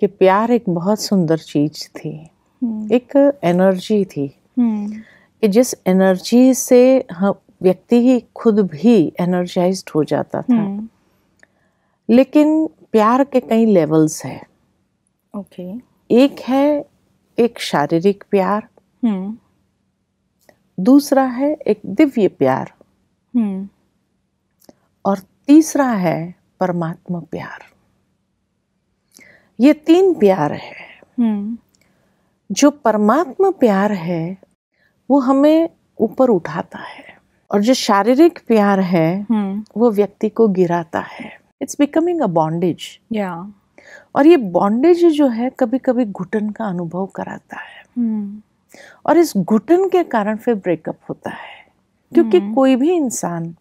कि प्यार एक बहुत सुंदर चीज थी, एक एनर्जी थी कि जिस एनर्जी से व्यक्ति ही खुद भी एनर्जाइज्ड हो जाता था। लेकिन प्यार के कई लेवल्स है। ओके, एक है एक शारीरिक प्यार, दूसरा है एक दिव्य प्यार, और तीसरा है परमात्मा प्यार। ये तीन प्यार है। जो परमात्मा प्यार है वो हमें ऊपर उठाता है, और जो शारीरिक प्यार है वो व्यक्ति को गिराता है। It's becoming a bondage. या, और ये बॉन्डेज जो है कभी कभी घुटन का अनुभव कराता है, और इस घुटन के कारण फिर ब्रेकअप होता है, क्योंकि कोई भी इंसान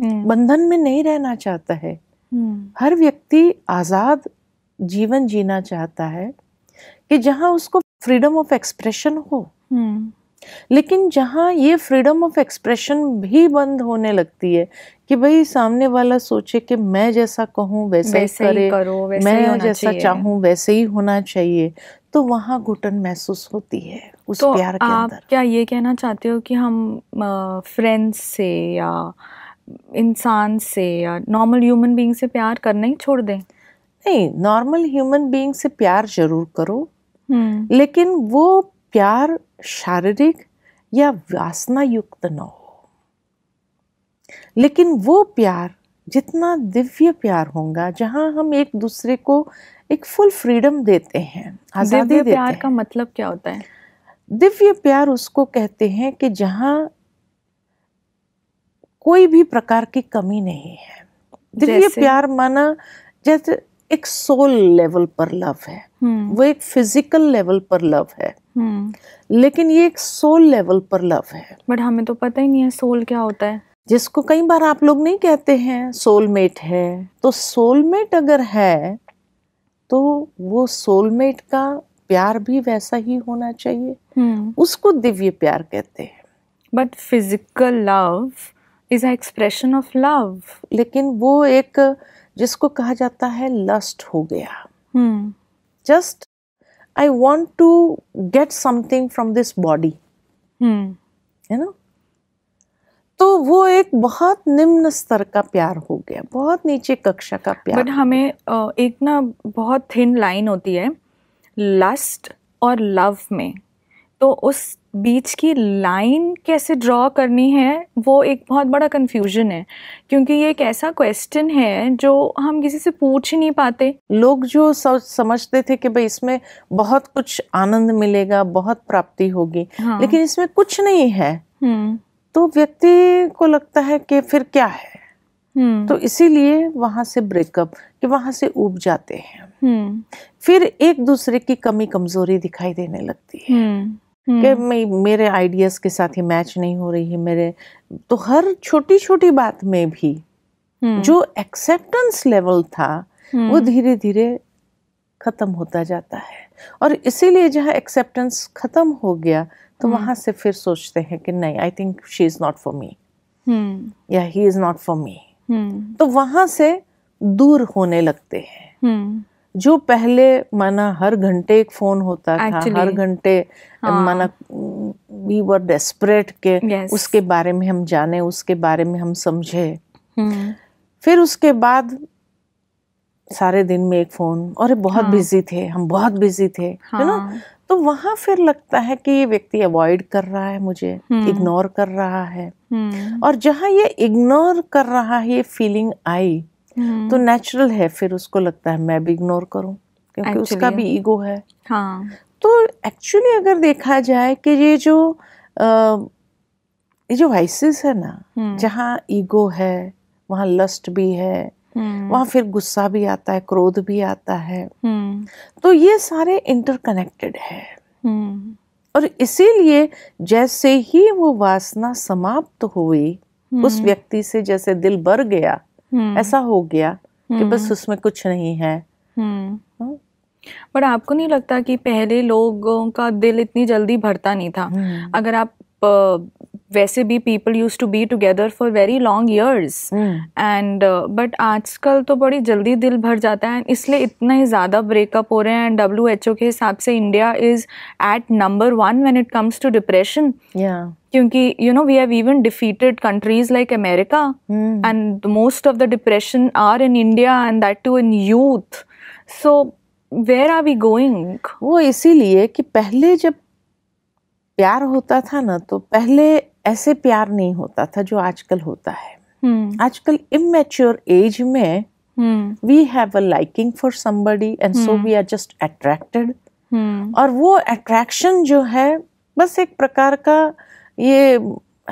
बंधन में नहीं रहना चाहता है। हर व्यक्ति आज़ाद जीवन जीना चाहता है कि जहाँ उसको फ्रीडम ऑफ एक्सप्रेशन हो, लेकिन जहाँ ये फ्रीडम ऑफ एक्सप्रेशन भी बंद होने लगती है कि भाई सामने वाला सोचे कि मैं जैसा कहूँ वैसे ही करो, मैं जैसा चाहूँ वैसे ही होना चाहिए, तो वहाँ घुटन महसूस होती है उस प्यार के अंदर। क्या ये कहना चाहते हो कि हम फ्रेंड्स से या इंसान से या नॉर्मल ह्यूमन बीइंग से प्यार करना ही छोड़ दें? नहीं, नॉर्मल ह्यूमन बीइंग से प्यार जरूर करो, लेकिन वो प्यार शारीरिक या वासना युक्त न हो। लेकिन वो प्यार जितना दिव्य प्यार होगा, जहाँ हम एक दूसरे को एक फुल फ्रीडम देते हैं, आजादी देते हैं। दिव्य प्यार का मतलब क्या होता है? दिव्य प्यार उसको कहते हैं कि जहाँ कोई भी प्रकार की कमी नहीं है। दिव्य प्यार माना जैसे एक सोल लेवल पर लव है, वो एक फिजिकल लेवल पर लव है, लेकिन ये एक सोल लेवल पर लव है। बट हमें तो पता ही नहीं है सोल क्या होता है, जिसको कई बार आप लोग नहीं कहते हैं सोलमेट है। तो सोलमेट अगर है तो वो सोलमेट का प्यार भी वैसा ही होना चाहिए, उसको दिव्य प्यार कहते हैं। But physical love is a expression of love, लेकिन वो एक जिसको कहा जाता है लस्ट हो गया। Just I want to get something from this body, है ना? तो वो एक बहुत निम्न स्तर का प्यार हो गया, बहुत नीचे कक्षा का प्यार। बट हमें एक ना बहुत थिन लाइन होती है लस्ट और लव में, तो उस बीच की लाइन कैसे ड्रॉ करनी है वो एक बहुत बड़ा कन्फ्यूजन है, क्योंकि ये एक ऐसा क्वेश्चन है जो हम किसी से पूछ ही नहीं पाते। लोग जो समझते थे कि भाई इसमें बहुत कुछ आनंद मिलेगा, बहुत प्राप्ति होगी, हाँ। लेकिन इसमें कुछ नहीं है, तो व्यक्ति को लगता है कि फिर क्या है, तो इसीलिए वहां से ब्रेकअप कि वहां से ऊब जाते हैं। फिर एक दूसरे की कमी कमजोरी दिखाई देने लगती है कि मेरे आइडियाज के साथ ही मैच नहीं हो रही है मेरे। तो हर छोटी छोटी बात में भी जो एक्सेप्टेंस लेवल था वो धीरे धीरे खत्म होता जाता है, और इसीलिए जहाँ एक्सेप्टेंस खत्म हो गया तो वहां से फिर सोचते हैं कि नहीं, I think she is not for me या he is not for me, तो वहां से दूर होने लगते हैं। जो पहले माना हर घंटे एक फोन होता था, हर घंटे माना वी वर डेस्परेट के उसके बारे में हम जाने, उसके बारे में हम समझे। फिर उसके बाद सारे दिन में एक फोन, और बहुत बिजी थे हम, बहुत बिजी थे, है ना? तो वहां फिर लगता है कि ये व्यक्ति अवॉइड कर रहा है मुझे, इग्नोर कर रहा है। और जहाँ ये इग्नोर कर रहा है, ये फीलिंग आई तो नेचुरल है, फिर उसको लगता है मैं भी इग्नोर करूं, क्योंकि उसका भी ईगो है। हाँ। तो एक्चुअली अगर देखा जाए कि ये जो वाइसेस है ना, जहाँ ईगो है वहाँ लस्ट भी है, वहाँ फिर गुस्सा भी आता है, क्रोध भी आता है, तो ये सारे इंटरकनेक्टेड है। और इसीलिए जैसे ही वो वासना समाप्त हुई, उस व्यक्ति से जैसे दिल भर गया, ऐसा हो गया कि बस उसमें कुछ नहीं है। पर आपको नहीं लगता कि पहले लोगों का दिल इतनी जल्दी भरता नहीं था? अगर आप वैसे भी people use to be together for very long years and but आजकल तो बड़ी जल्दी दिल भर जाता है, इसलिए इतना ही ज़्यादा ब्रेकअप हो रहे हैं. एंड WHO के हिसाब से India is at number 1 when it comes to depression, क्योंकि you know we have even defeated countries like America and most of the depression are in India and that too in youth. So where are we going? वो इसीलिए कि पहले जब प्यार होता था ना, तो पहले ऐसे प्यार नहीं होता था जो आजकल होता है. आजकल इमैच्योर एज में we have a liking for somebody and so we are just attracted, और वो अट्रैक्शन जो है बस एक प्रकार का ये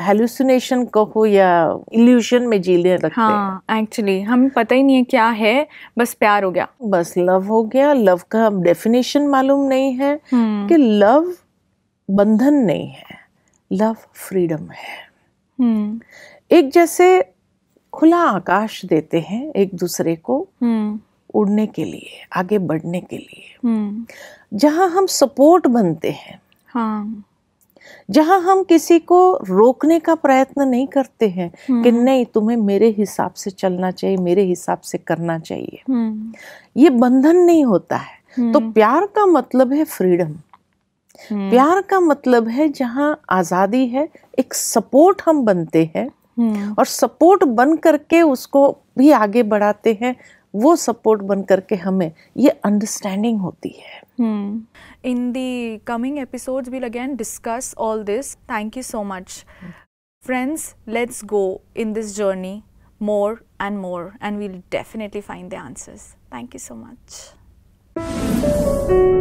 हेलुसिनेशन कहो या इल्यूजन में जीने लगते हैं. हाँ, एक्चुअली हमें पता ही नहीं है क्या है, बस प्यार हो गया, बस लव हो गया. लव का डेफिनेशन मालूम नहीं है कि लव बंधन नहीं है, लव फ्रीडम है. एक जैसे खुला आकाश देते हैं एक दूसरे को उड़ने के लिए, आगे बढ़ने के लिए, जहाँ हम सपोर्ट बनते हैं. हाँ, जहाँ हम किसी को रोकने का प्रयत्न नहीं करते हैं कि नहीं तुम्हें मेरे हिसाब से चलना चाहिए, मेरे हिसाब से करना चाहिए, ये बंधन नहीं होता है. तो प्यार का मतलब है फ्रीडम, प्यार का मतलब है जहाँ आज़ादी है, एक सपोर्ट हम बनते हैं और सपोर्ट बन करके उसको भी आगे बढ़ाते हैं. वो सपोर्ट बन करके हमें ये अंडरस्टैंडिंग होती है. In the coming episodes, we'll again discuss all this. Thank you so much. Friends, let's go in this journey more and we'll definitely find the answers. Thank you so much.